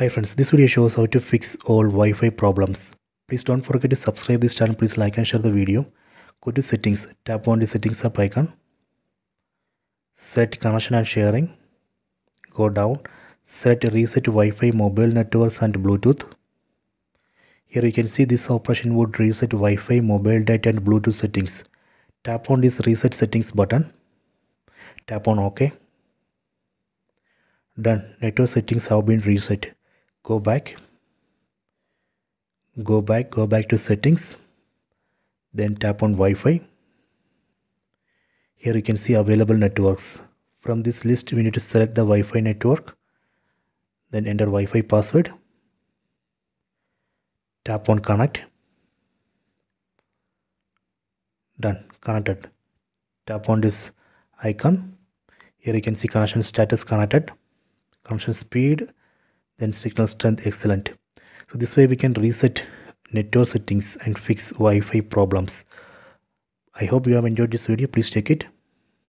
Hi friends, this video shows how to fix all Wi-Fi problems. Please don't forget to subscribe this channel. Please like and share the video. Go to settings, tap on the settings up icon. Set connection and sharing. Go down, set reset Wi-Fi mobile networks and Bluetooth. Here you can see this operation would reset Wi-Fi mobile data and Bluetooth settings. Tap on this reset settings button. Tap on OK. Done. Network settings have been reset. Go back to settings, then tap on Wi-Fi. Here you can see available networks. From this list we need to select the Wi-Fi network, then enter Wi-Fi password, tap on connect. Done. Connected. Tap on this icon. Here you can see connection status connected, connection speed, then signal strength excellent. So this way we can reset network settings and fix Wi-Fi problems. I hope you have enjoyed this video. Please check it.